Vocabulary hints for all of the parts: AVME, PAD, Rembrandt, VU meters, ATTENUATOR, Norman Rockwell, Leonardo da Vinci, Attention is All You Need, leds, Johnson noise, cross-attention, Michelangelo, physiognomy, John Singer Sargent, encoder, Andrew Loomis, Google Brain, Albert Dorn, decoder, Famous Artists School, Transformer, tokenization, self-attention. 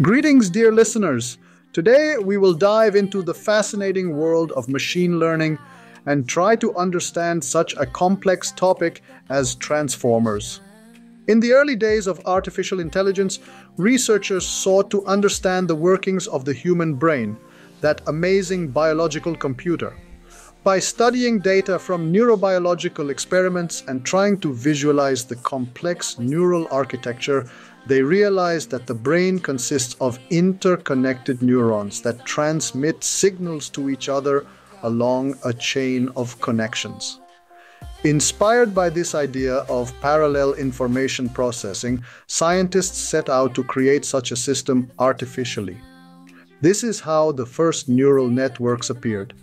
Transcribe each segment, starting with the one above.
Greetings, dear listeners. Today we will dive into the fascinating world of machine learning and try to understand such a complex topic as transformers. In the early days of artificial intelligence, researchers sought to understand the workings of the human brain, that amazing biological computer, by studying data from neurobiological experiments and trying to visualize the complex neural architecture. They realized that the brain consists of interconnected neurons that transmit signals to each other along a chain of connections. Inspired by this idea of parallel information processing, scientists set out to create such a system artificially. This is how the first neural networks appeared: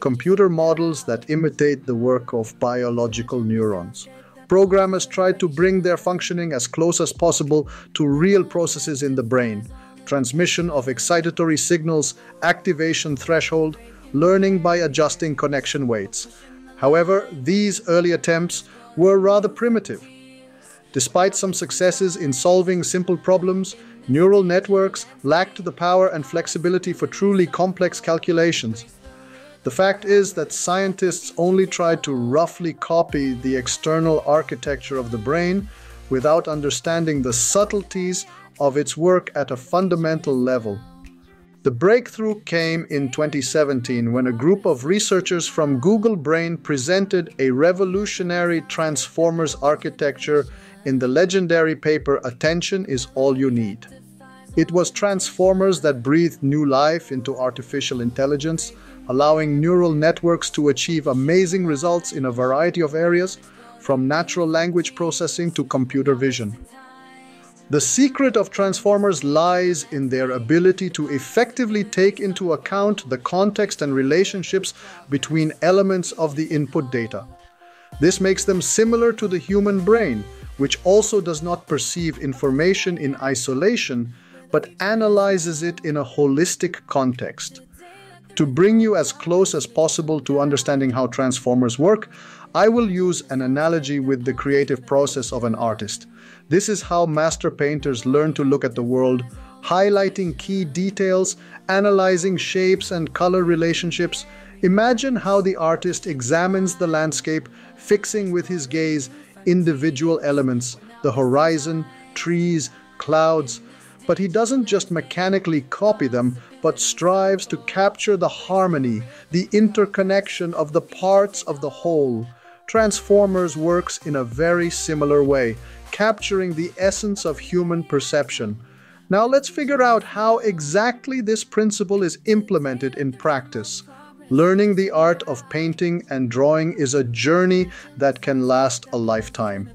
computer models that imitate the work of biological neurons. Programmers tried to bring their functioning as close as possible to real processes in the brain: transmission of excitatory signals, activation threshold, learning by adjusting connection weights. However, these early attempts were rather primitive. Despite some successes in solving simple problems, neural networks lacked the power and flexibility for truly complex calculations. The fact is that scientists only tried to roughly copy the external architecture of the brain without understanding the subtleties of its work at a fundamental level. The breakthrough came in 2017 when a group of researchers from Google Brain presented a revolutionary transformers architecture in the legendary paper Attention is All You Need. It was transformers that breathed new life into artificial intelligence, allowing neural networks to achieve amazing results in a variety of areas, from natural language processing to computer vision. The secret of transformers lies in their ability to effectively take into account the context and relationships between elements of the input data. This makes them similar to the human brain, which also does not perceive information in isolation, but analyzes it in a holistic context. To bring you as close as possible to understanding how transformers work, I will use an analogy with the creative process of an artist. This is how master painters learn to look at the world, highlighting key details, analyzing shapes and color relationships. Imagine how the artist examines the landscape, fixing with his gaze individual elements, the horizon, trees, clouds. But he doesn't just mechanically copy them, but strives to capture the harmony, the interconnection of the parts of the whole. Transformers works in a very similar way, capturing the essence of human perception. Now let's figure out how exactly this principle is implemented in practice. Learning the art of painting and drawing is a journey that can last a lifetime.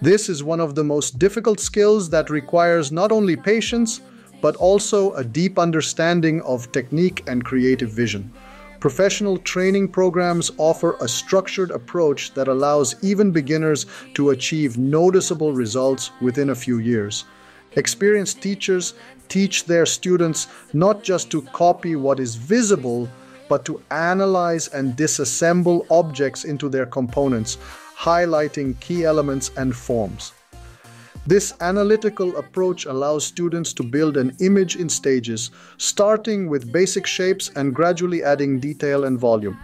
This is one of the most difficult skills that requires not only patience, but also a deep understanding of technique and creative vision. Professional training programs offer a structured approach that allows even beginners to achieve noticeable results within a few years. Experienced teachers teach their students not just to copy what is visible, but to analyze and disassemble objects into their components, highlighting key elements and forms. This analytical approach allows students to build an image in stages, starting with basic shapes and gradually adding detail and volume.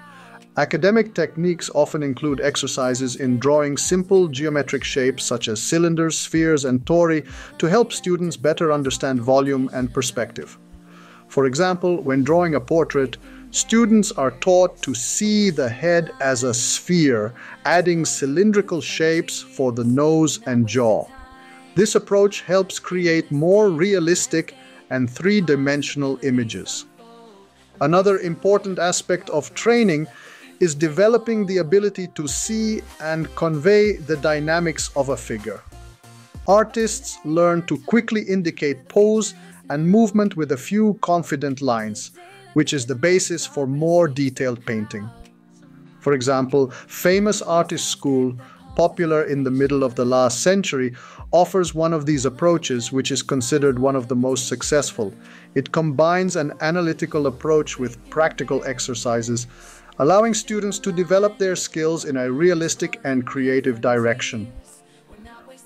Academic techniques often include exercises in drawing simple geometric shapes such as cylinders, spheres, and tori to help students better understand volume and perspective. For example, when drawing a portrait, students are taught to see the head as a sphere, adding cylindrical shapes for the nose and jaw. This approach helps create more realistic and three-dimensional images. Another important aspect of training is developing the ability to see and convey the dynamics of a figure. Artists learn to quickly indicate pose and movement with a few confident lines, which is the basis for more detailed painting. For example, Famous Artists School, popular in the middle of the last century, offers one of these approaches, which is considered one of the most successful. It combines an analytical approach with practical exercises, allowing students to develop their skills in a realistic and creative direction.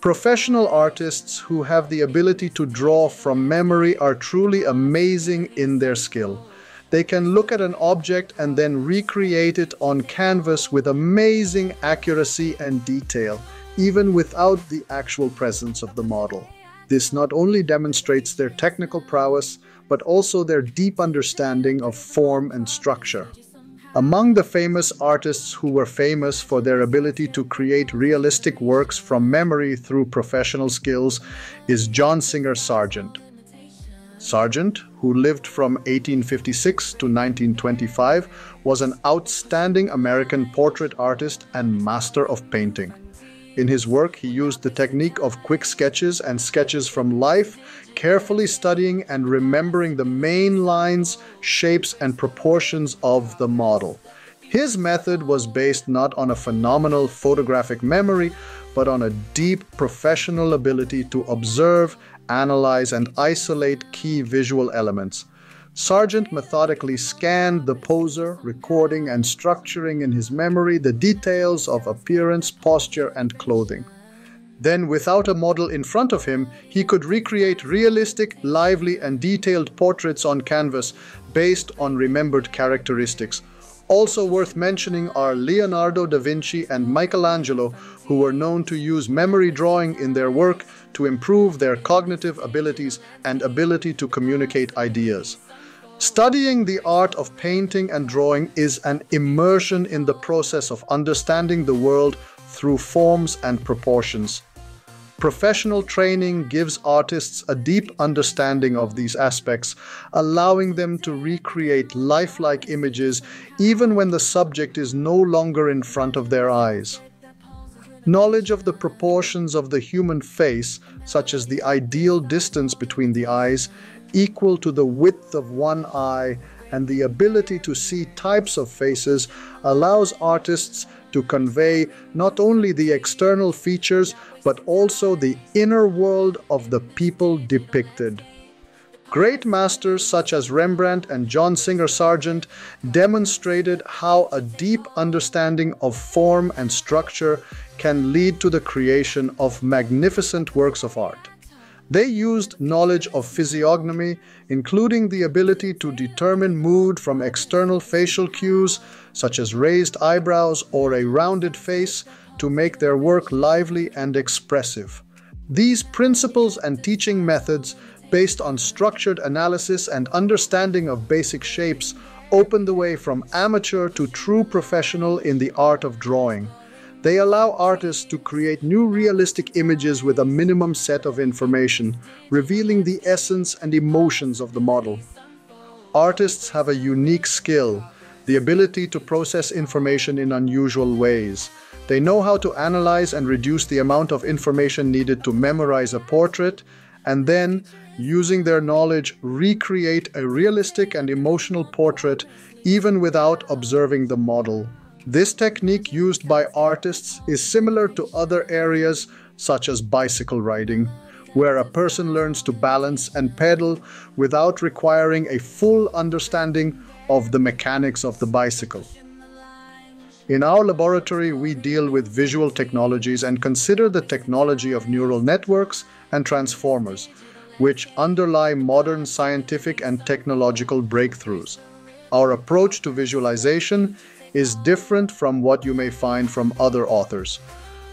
Professional artists who have the ability to draw from memory are truly amazing in their skill. They can look at an object and then recreate it on canvas with amazing accuracy and detail, even without the actual presence of the model. This not only demonstrates their technical prowess, but also their deep understanding of form and structure. Among the famous artists who were famous for their ability to create realistic works from memory through professional skills is John Singer Sargent. Sargent, who lived from 1856 to 1925, was an outstanding American portrait artist and master of painting. In his work, he used the technique of quick sketches and sketches from life, carefully studying and remembering the main lines, shapes, and proportions of the model. His method was based not on a phenomenal photographic memory, but on a deep professional ability to observe, analyze, and isolate key visual elements. Sargent methodically scanned the poser, recording and structuring in his memory the details of appearance, posture, and clothing. Then, without a model in front of him, he could recreate realistic, lively, and detailed portraits on canvas based on remembered characteristics. Also worth mentioning are Leonardo da Vinci and Michelangelo, who were known to use memory drawing in their work to improve their cognitive abilities and ability to communicate ideas. Studying the art of painting and drawing is an immersion in the process of understanding the world through forms and proportions. Professional training gives artists a deep understanding of these aspects, allowing them to recreate lifelike images even when the subject is no longer in front of their eyes. Knowledge of the proportions of the human face, such as the ideal distance between the eyes, equal to the width of one eye, and the ability to see types of faces, allows artists to convey not only the external features, but also the inner world of the people depicted. Great masters such as Rembrandt and John Singer Sargent demonstrated how a deep understanding of form and structure can lead to the creation of magnificent works of art. They used knowledge of physiognomy, including the ability to determine mood from external facial cues, such as raised eyebrows or a rounded face, to make their work lively and expressive. These principles and teaching methods, based on structured analysis and understanding of basic shapes, open the way from amateur to true professional in the art of drawing. They allow artists to create new realistic images with a minimum set of information, revealing the essence and emotions of the model. Artists have a unique skill, the ability to process information in unusual ways. They know how to analyze and reduce the amount of information needed to memorize a portrait, and then, using their knowledge, recreate a realistic and emotional portrait even without observing the model. This technique used by artists is similar to other areas such as bicycle riding, where a person learns to balance and pedal without requiring a full understanding of the mechanics of the bicycle. In our laboratory, we deal with visual technologies and consider the technology of neural networks and transformers, which underlie modern scientific and technological breakthroughs. Our approach to visualization is different from what you may find from other authors.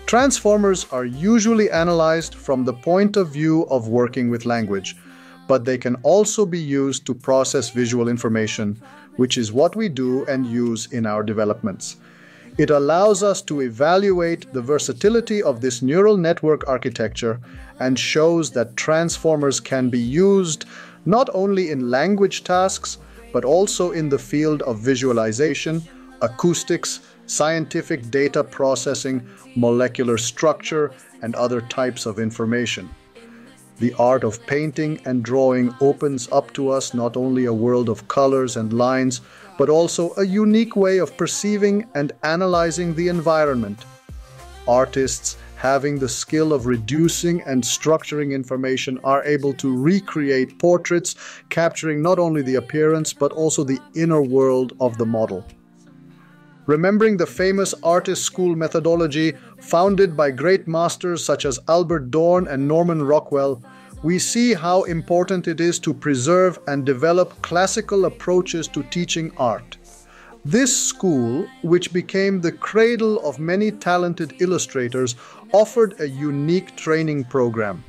Transformers are usually analyzed from the point of view of working with language, but they can also be used to process visual information, which is what we do and use in our developments. It allows us to evaluate the versatility of this neural network architecture and shows that transformers can be used not only in language tasks, but also in the field of visualization, acoustics, scientific data processing, molecular structure, and other types of information. The art of painting and drawing opens up to us not only a world of colors and lines, but also a unique way of perceiving and analyzing the environment. Artists, having the skill of reducing and structuring information, are able to recreate portraits, capturing not only the appearance, but also the inner world of the model. Remembering the Famous Artists School methodology founded by great masters such as Albert Dorn and Norman Rockwell, we see how important it is to preserve and develop classical approaches to teaching art. This school, which became the cradle of many talented illustrators, offered a unique training program.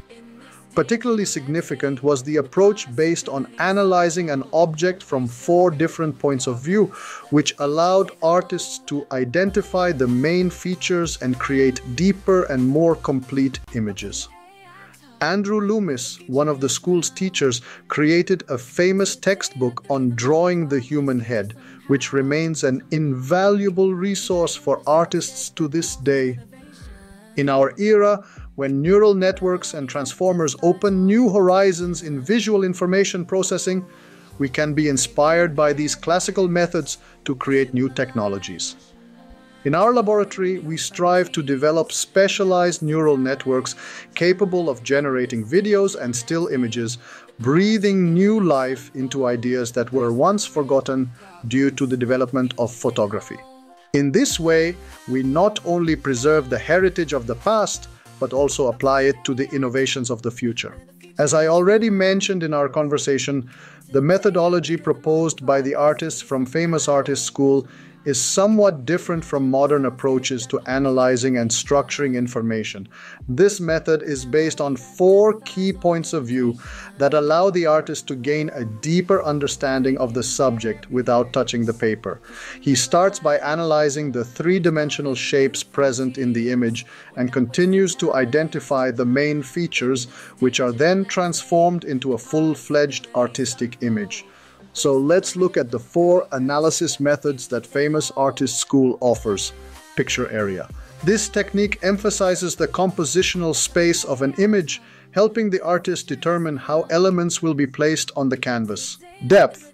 Particularly significant was the approach based on analyzing an object from 4 different points of view, which allowed artists to identify the main features and create deeper and more complete images. Andrew Loomis, one of the school's teachers, created a famous textbook on drawing the human head, which remains an invaluable resource for artists to this day. In our era, when neural networks and transformers open new horizons in visual information processing, we can be inspired by these classical methods to create new technologies. In our laboratory, we strive to develop specialized neural networks capable of generating videos and still images, breathing new life into ideas that were once forgotten due to the development of photography. In this way, we not only preserve the heritage of the past, but also apply it to the innovations of the future. As I already mentioned in our conversation, the methodology proposed by the artists from Famous Artists School is somewhat different from modern approaches to analyzing and structuring information. This method is based on 4 key points of view that allow the artist to gain a deeper understanding of the subject without touching the paper. He starts by analyzing the 3-dimensional shapes present in the image and continues to identify the main features, which are then transformed into a full-fledged artistic image. So let's look at the 4 analysis methods that Famous Artists School offers. Picture area. This technique emphasizes the compositional space of an image, helping the artist determine how elements will be placed on the canvas. Depth.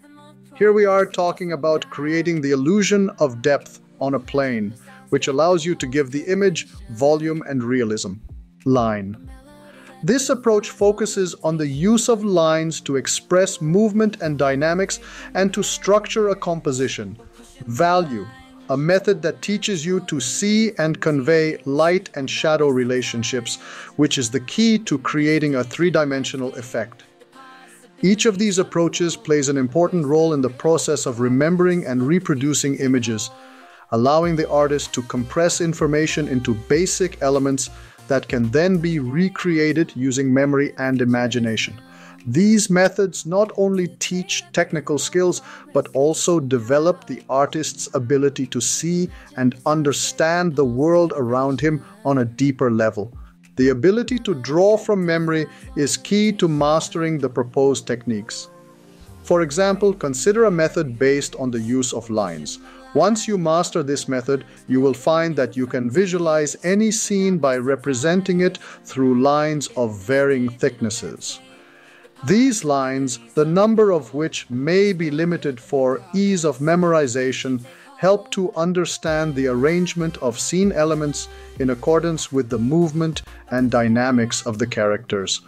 Here we are talking about creating the illusion of depth on a plane, which allows you to give the image volume and realism. Line. This approach focuses on the use of lines to express movement and dynamics and to structure a composition. Value, a method that teaches you to see and convey light and shadow relationships, which is the key to creating a 3-dimensional effect. Each of these approaches plays an important role in the process of remembering and reproducing images, allowing the artist to compress information into basic elements that can then be recreated using memory and imagination. These methods not only teach technical skills, but also develop the artist's ability to see and understand the world around him on a deeper level. The ability to draw from memory is key to mastering the proposed techniques. For example, consider a method based on the use of lines. Once you master this method, you will find that you can visualize any scene by representing it through lines of varying thicknesses. These lines, the number of which may be limited for ease of memorization, help to understand the arrangement of scene elements in accordance with the movement and dynamics of the characters.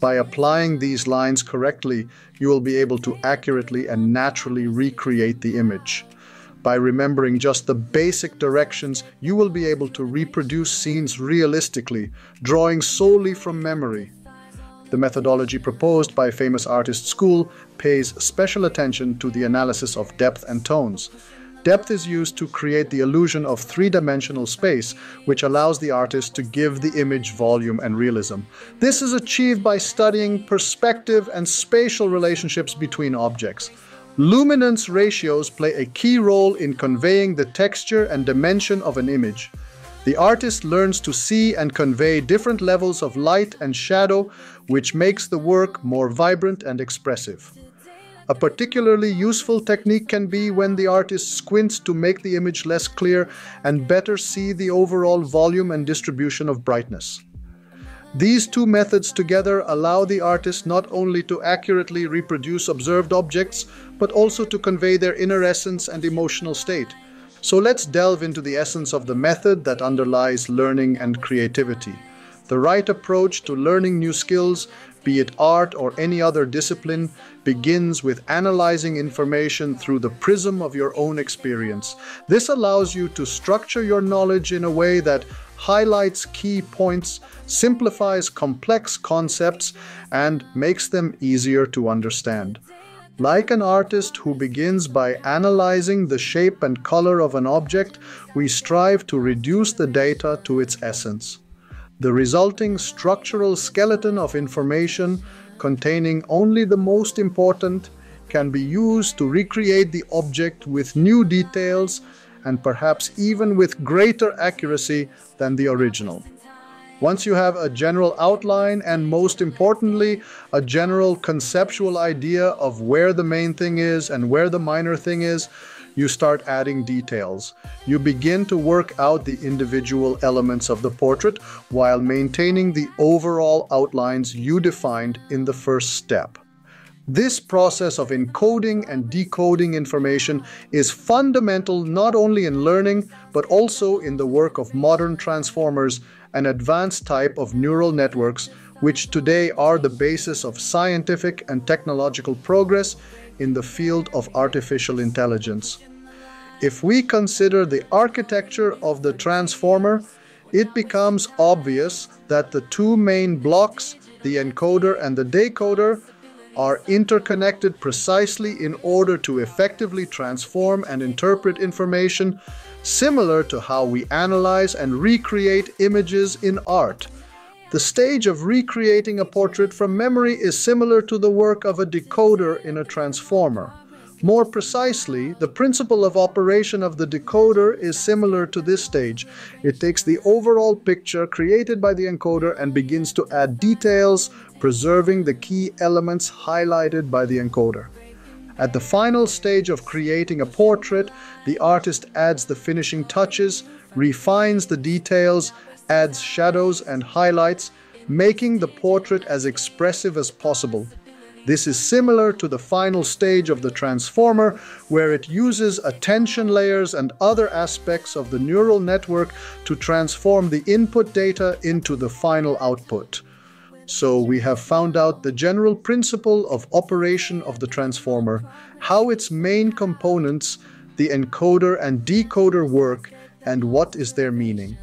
By applying these lines correctly, you will be able to accurately and naturally recreate the image. By remembering just the basic directions, you will be able to reproduce scenes realistically, drawing solely from memory. The methodology proposed by Famous Artists School pays special attention to the analysis of depth and tones. Depth is used to create the illusion of 3-dimensional space, which allows the artist to give the image volume and realism. This is achieved by studying perspective and spatial relationships between objects. Luminance ratios play a key role in conveying the texture and dimension of an image. The artist learns to see and convey different levels of light and shadow, which makes the work more vibrant and expressive. A particularly useful technique can be when the artist squints to make the image less clear and better see the overall volume and distribution of brightness. These 2 methods together allow the artist not only to accurately reproduce observed objects, but also to convey their inner essence and emotional state. So let's delve into the essence of the method that underlies learning and creativity. The right approach to learning new skills, be it art or any other discipline, begins with analyzing information through the prism of your own experience. This allows you to structure your knowledge in a way that highlights key points, simplifies complex concepts, and makes them easier to understand. Like an artist who begins by analyzing the shape and color of an object, we strive to reduce the data to its essence. The resulting structural skeleton of information, containing only the most important, can be used to recreate the object with new details and perhaps even with greater accuracy than the original. Once you have a general outline and, most importantly, a general conceptual idea of where the main thing is and where the minor thing is, you start adding details. You begin to work out the individual elements of the portrait while maintaining the overall outlines you defined in the first step. This process of encoding and decoding information is fundamental not only in learning, but also in the work of modern transformers, an advanced type of neural networks, which today are the basis of scientific and technological progress in the field of artificial intelligence. If we consider the architecture of the transformer, it becomes obvious that the two main blocks, the encoder and the decoder, are interconnected precisely in order to effectively transform and interpret information, similar to how we analyze and recreate images in art. The stage of recreating a portrait from memory is similar to the work of a decoder in a transformer. More precisely, the principle of operation of the decoder is similar to this stage. It takes the overall picture created by the encoder and begins to add details, preserving the key elements highlighted by the encoder. At the final stage of creating a portrait, the artist adds the finishing touches, refines the details, adds shadows and highlights, making the portrait as expressive as possible. This is similar to the final stage of the transformer, where it uses attention layers and other aspects of the neural network to transform the input data into the final output. So we have found out the general principle of operation of the transformer, how its main components, the encoder and decoder, work, and what is their meaning.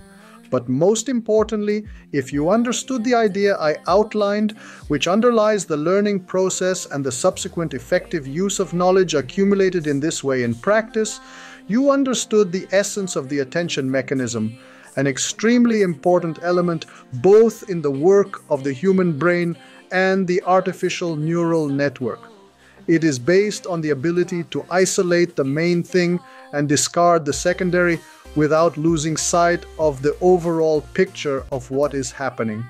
But most importantly, if you understood the idea I outlined, which underlies the learning process and the subsequent effective use of knowledge accumulated in this way in practice, you understood the essence of the attention mechanism, an extremely important element both in the work of the human brain and the artificial neural network. It is based on the ability to isolate the main thing and discard the secondary, without losing sight of the overall picture of what is happening.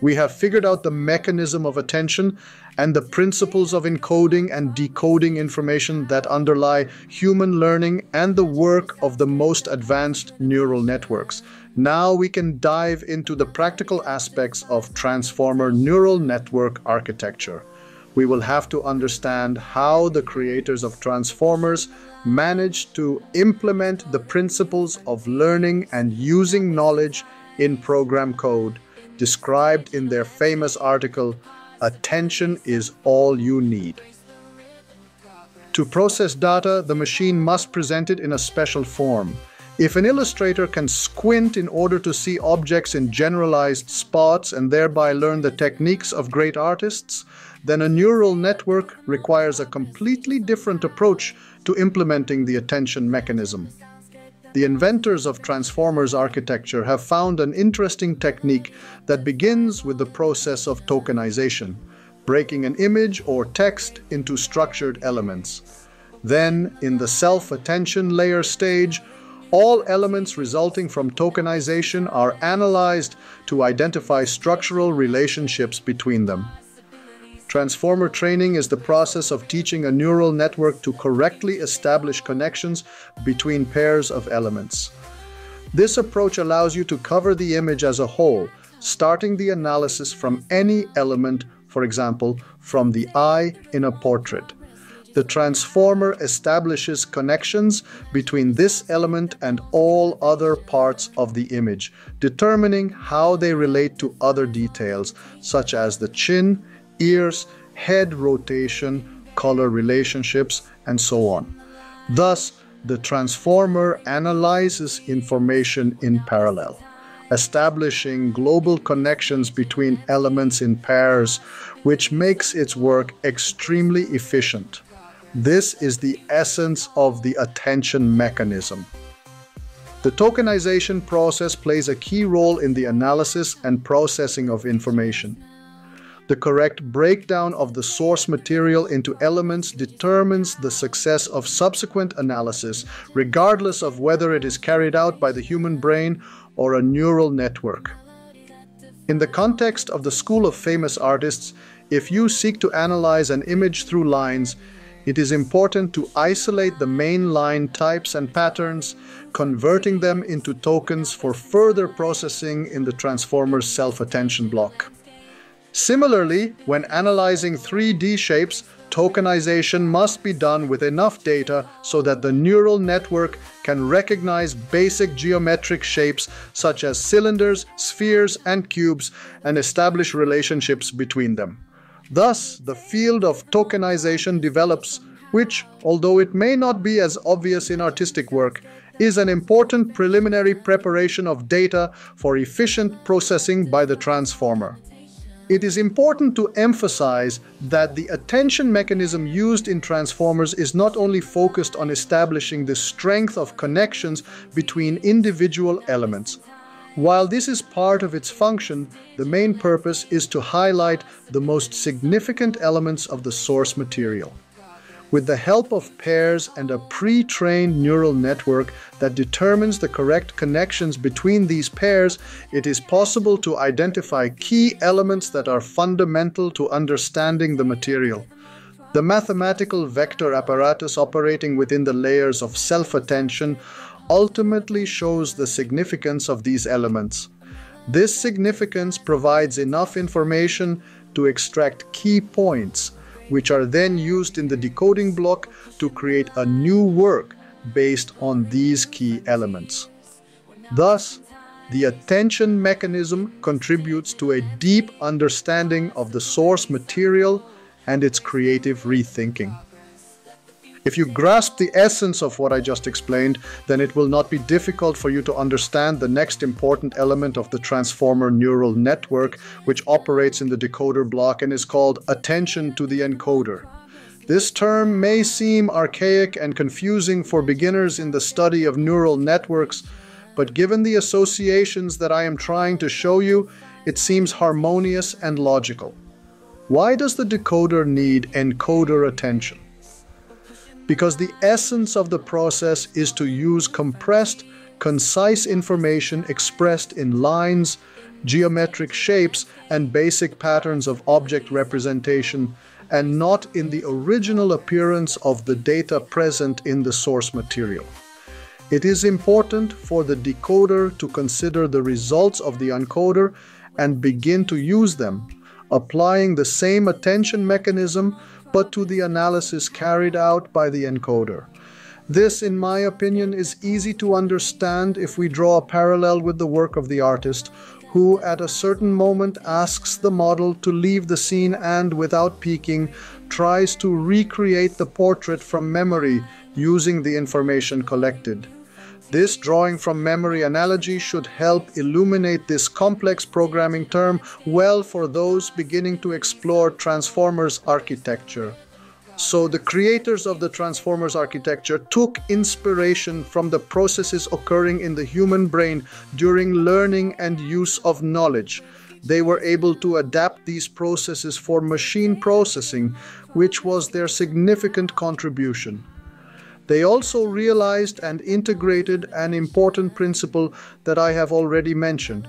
We have figured out the mechanism of attention and the principles of encoding and decoding information that underlie human learning and the work of the most advanced neural networks. Now we can dive into the practical aspects of transformer neural network architecture. We will have to understand how the creators of transformers managed to implement the principles of learning and using knowledge in program code, described in their famous article, "Attention is All You Need." To process data, the machine must present it in a special form. If an illustrator can squint in order to see objects in generalized spots and thereby learn the techniques of great artists, then a neural network requires a completely different approach to implementing the attention mechanism. The inventors of transformers architecture have found an interesting technique that begins with the process of tokenization, breaking an image or text into structured elements. Then, in the self-attention layer stage, all elements resulting from tokenization are analyzed to identify structural relationships between them. Transformer training is the process of teaching a neural network to correctly establish connections between pairs of elements. This approach allows you to cover the image as a whole, starting the analysis from any element, for example, from the eye in a portrait. The transformer establishes connections between this element and all other parts of the image, determining how they relate to other details, such as the chin, ears, head rotation, color relationships, and so on. Thus, the transformer analyzes information in parallel. establishing global connections between elements in pairs, which makes its work extremely efficient. This is the essence of the attention mechanism. The tokenization process plays a key role in the analysis and processing of information. The correct breakdown of the source material into elements determines the success of subsequent analysis, regardless of whether it is carried out by the human brain or a neural network. In the context of the School of Famous Artists, if you seek to analyze an image through lines, it is important to isolate the main line types and patterns, converting them into tokens for further processing in the Transformer's self-attention block. Similarly, when analyzing 3D shapes, tokenization must be done with enough data so that the neural network can recognize basic geometric shapes such as cylinders, spheres, and cubes, and establish relationships between them. Thus, the field of tokenization develops, which, although it may not be as obvious in artistic work, is an important preliminary preparation of data for efficient processing by the transformer. It is important to emphasize that the attention mechanism used in transformers is not only focused on establishing the strength of connections between individual elements. While this is part of its function, the main purpose is to highlight the most significant elements of the source material. With the help of pairs and a pre-trained neural network that determines the correct connections between these pairs, it is possible to identify key elements that are fundamental to understanding the material. The mathematical vector apparatus operating within the layers of self-attention ultimately shows the significance of these elements. This significance provides enough information to extract key points, which are then used in the decoding block to create a new work based on these key elements. Thus, the attention mechanism contributes to a deep understanding of the source material and its creative rethinking. If you grasp the essence of what I just explained, then it will not be difficult for you to understand the next important element of the transformer neural network, which operates in the decoder block and is called attention to the encoder. This term may seem archaic and confusing for beginners in the study of neural networks, but given the associations that I am trying to show you, it seems harmonious and logical. Why does the decoder need encoder attention? Because the essence of the process is to use compressed, concise information expressed in lines, geometric shapes, and basic patterns of object representation, and not in the original appearance of the data present in the source material. It is important for the decoder to consider the results of the encoder and begin to use them, applying the same attention mechanism but to the analysis carried out by the encoder. This, in my opinion, is easy to understand if we draw a parallel with the work of the artist, who at a certain moment asks the model to leave the scene and, without peeking, tries to recreate the portrait from memory using the information collected. This drawing from memory analogy should help illuminate this complex programming term well for those beginning to explore Transformers architecture. So the creators of the Transformers architecture took inspiration from the processes occurring in the human brain during learning and use of knowledge. They were able to adapt these processes for machine processing, which was their significant contribution. They also realized and integrated an important principle that I have already mentioned.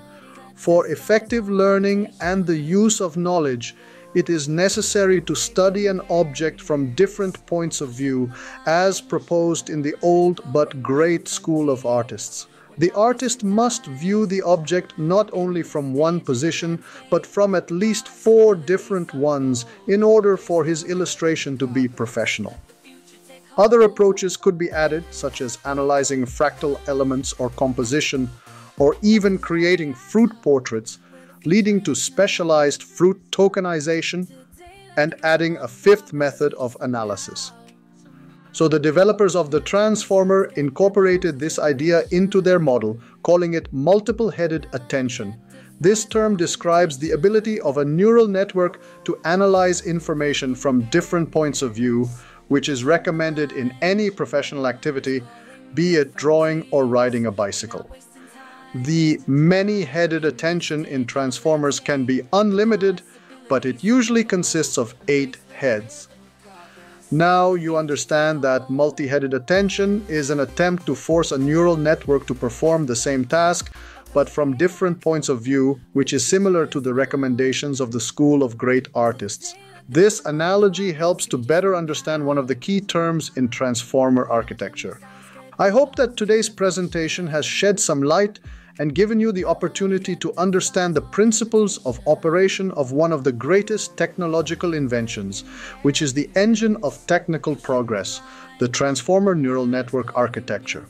For effective learning and the use of knowledge, it is necessary to study an object from different points of view, as proposed in the old but great school of artists. The artist must view the object not only from one position, but from at least 4 different ones in order for his illustration to be professional. Other approaches could be added, such as analyzing fractal elements or composition, or even creating fruit portraits, leading to specialized fruit tokenization, and adding a 5th method of analysis. So the developers of the transformer incorporated this idea into their model, calling it multiple-headed attention. This term describes the ability of a neural network to analyze information from different points of view, which is recommended in any professional activity, be it drawing or riding a bicycle. The many-headed attention in Transformers can be unlimited, but it usually consists of 8 heads. Now you understand that multi-headed attention is an attempt to force a neural network to perform the same task, but from different points of view, which is similar to the recommendations of the School of Great Artists. This analogy helps to better understand one of the key terms in Transformer architecture. I hope that today's presentation has shed some light and given you the opportunity to understand the principles of operation of one of the greatest technological inventions, which is the engine of technical progress, the Transformer neural network architecture.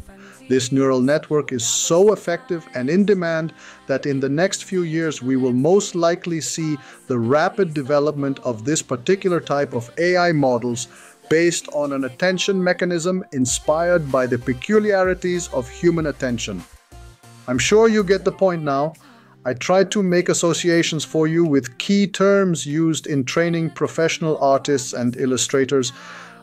This neural network is so effective and in demand that in the next few years we will most likely see the rapid development of this particular type of AI models based on an attention mechanism inspired by the peculiarities of human attention. I'm sure you get the point now. I tried to make associations for you with key terms used in training professional artists and illustrators.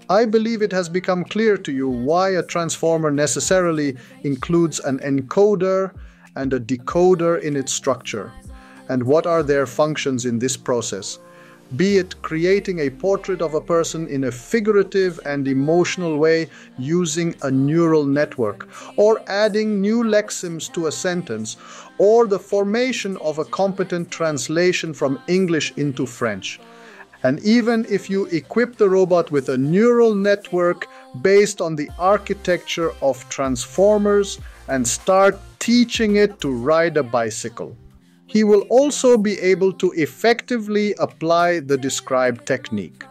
I believe it has become clear to you why a transformer necessarily includes an encoder and a decoder in its structure, and what are their functions in this process. Be it creating a portrait of a person in a figurative and emotional way using a neural network, or adding new lexemes to a sentence, or the formation of a competent translation from English into French. And even if you equip the robot with a neural network based on the architecture of Transformers and start teaching it to ride a bicycle, he will also be able to effectively apply the described technique.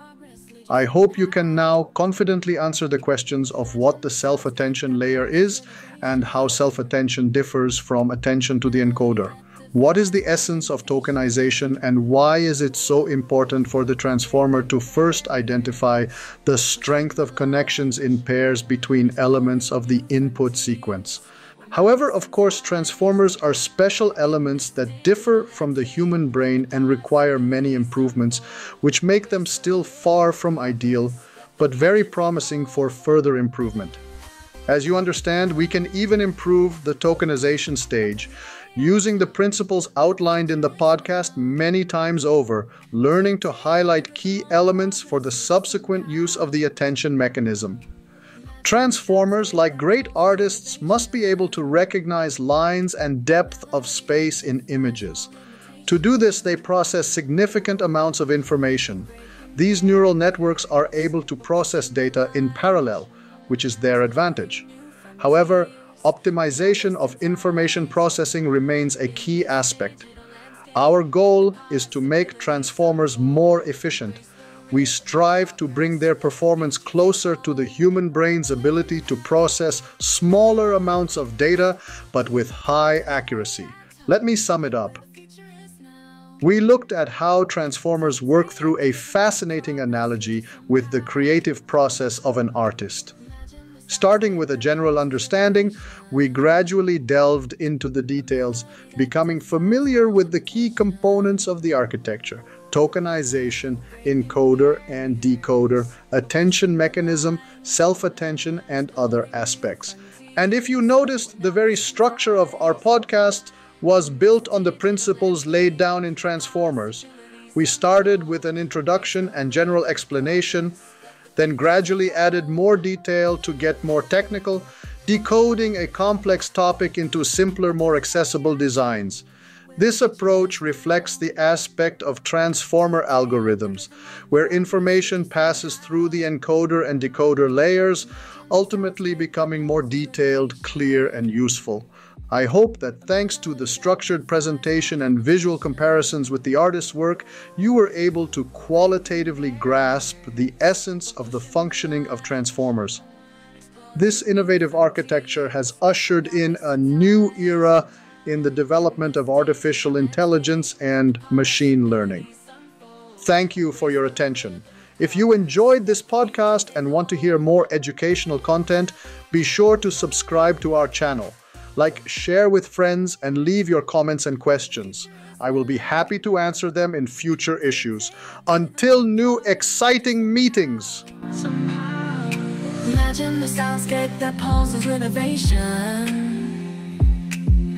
I hope you can now confidently answer the questions of what the self-attention layer is and how self-attention differs from attention to the encoder. What is the essence of tokenization and why is it so important for the transformer to first identify the strength of connections in pairs between elements of the input sequence? However, of course, transformers are special elements that differ from the human brain and require many improvements, which make them still far from ideal, but very promising for further improvement. As you understand, we can even improve the tokenization stage using the principles outlined in the podcast many times over, learning to highlight key elements for the subsequent use of the attention mechanism. Transformers, like great artists, must be able to recognize lines and depth of space in images. To do this, they process significant amounts of information. These neural networks are able to process data in parallel, which is their advantage. However, optimization of information processing remains a key aspect. Our goal is to make transformers more efficient. We strive to bring their performance closer to the human brain's ability to process smaller amounts of data, but with high accuracy. Let me sum it up. We looked at how transformers work through a fascinating analogy with the creative process of an artist. Starting with a general understanding, we gradually delved into the details, becoming familiar with the key components of the architecture: tokenization, encoder and decoder, attention mechanism, self-attention, and other aspects. And if you noticed, the very structure of our podcast was built on the principles laid down in Transformers. We started with an introduction and general explanation, then gradually added more detail to get more technical, decoding a complex topic into simpler, more accessible designs. This approach reflects the aspect of transformer algorithms, where information passes through the encoder and decoder layers, ultimately becoming more detailed, clear, and useful. I hope that thanks to the structured presentation and visual comparisons with the artist's work, you were able to qualitatively grasp the essence of the functioning of transformers. This innovative architecture has ushered in a new era in the development of artificial intelligence and machine learning. Thank you for your attention. If you enjoyed this podcast and want to hear more educational content, be sure to subscribe to our channel. like share with friends and leave your comments and questions. I will be happy to answer them in future issues. Until new exciting meetings! Somehow, imagine the soundscape that pulses renovation,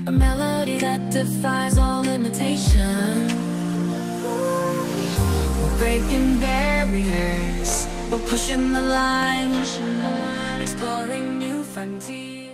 a melody that defies all limitation. We're breaking barriers, we're pushing the line, exploring new frontiers.